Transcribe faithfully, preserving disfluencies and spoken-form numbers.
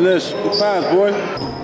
Finish the pass, boy.